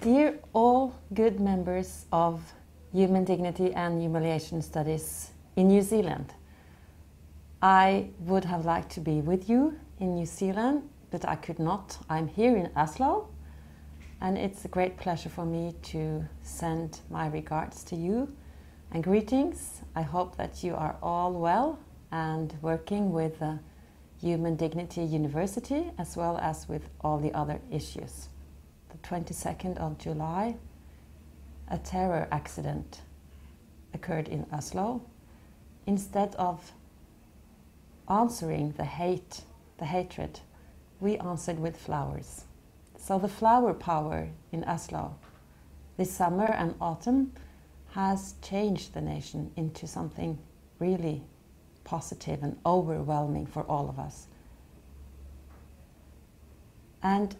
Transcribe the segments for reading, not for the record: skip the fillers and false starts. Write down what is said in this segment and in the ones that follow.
Dear all good members of Human Dignity and Humiliation Studies in New Zealand, I would have liked to be with you in New Zealand, but I could not. I'm here in Oslo, and it's a great pleasure for me to send my regards to you and greetings. I hope that you are all well and working with the Human Dignity University as well as with all the other issues. The 22nd of July, a terror accident occurred in Oslo. Instead of answering the hatred, we answered with flowers. So the flower power in Oslo this summer and autumn has changed the nation into something really positive and overwhelming for all of us. And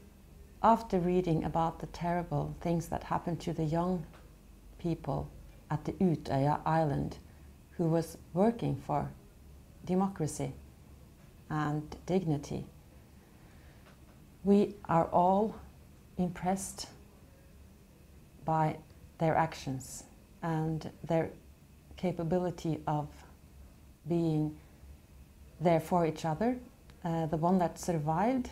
after reading about the terrible things that happened to the young people at the Utøya Island who was working for democracy and dignity, we are all impressed by their actions and their capability of being there for each other. The one that survived,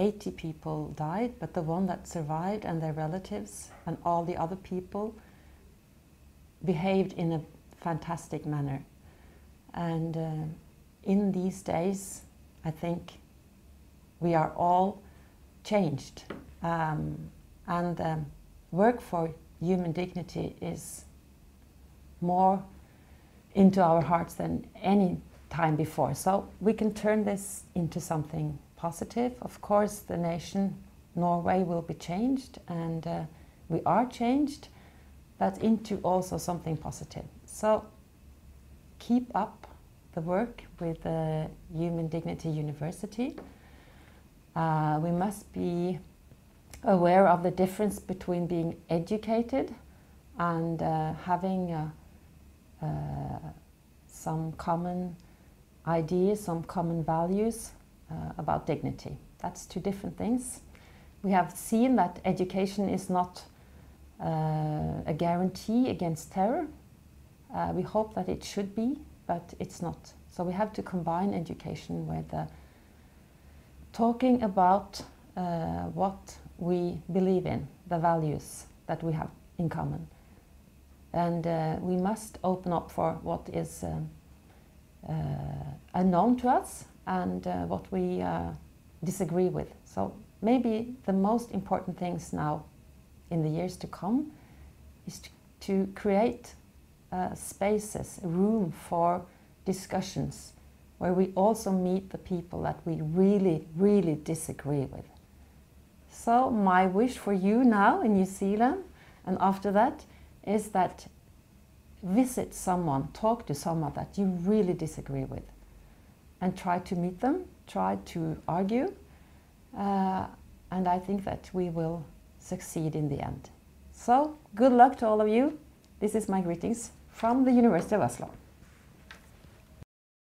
80 people died, but the one that survived and their relatives and all the other people behaved in a fantastic manner. And in these days, I think we are all changed. Work for human dignity is more into our hearts than any time before. So we can turn this into something positive. Of course, the nation Norway will be changed, and we are changed, but into also something positive. So keep up the work with the Human Dignity University. We must be aware of the difference between being educated and having some common ideas, some common values about dignity. That's two different things. We have seen that education is not a guarantee against terror. We hope that it should be, but it's not. So we have to combine education with talking about what we believe in, the values that we have in common. And we must open up for what is unknown to us and what we disagree with. So maybe the most important things now in the years to come is to create spaces, room for discussions where we also meet the people that we really, really disagree with. So my wish for you now in New Zealand and after that is that visit someone, talk to someone that you really disagree with, and try to meet them, try to argue, and I think that we will succeed in the end. So good luck to all of you. This is my greetings from the University of Oslo.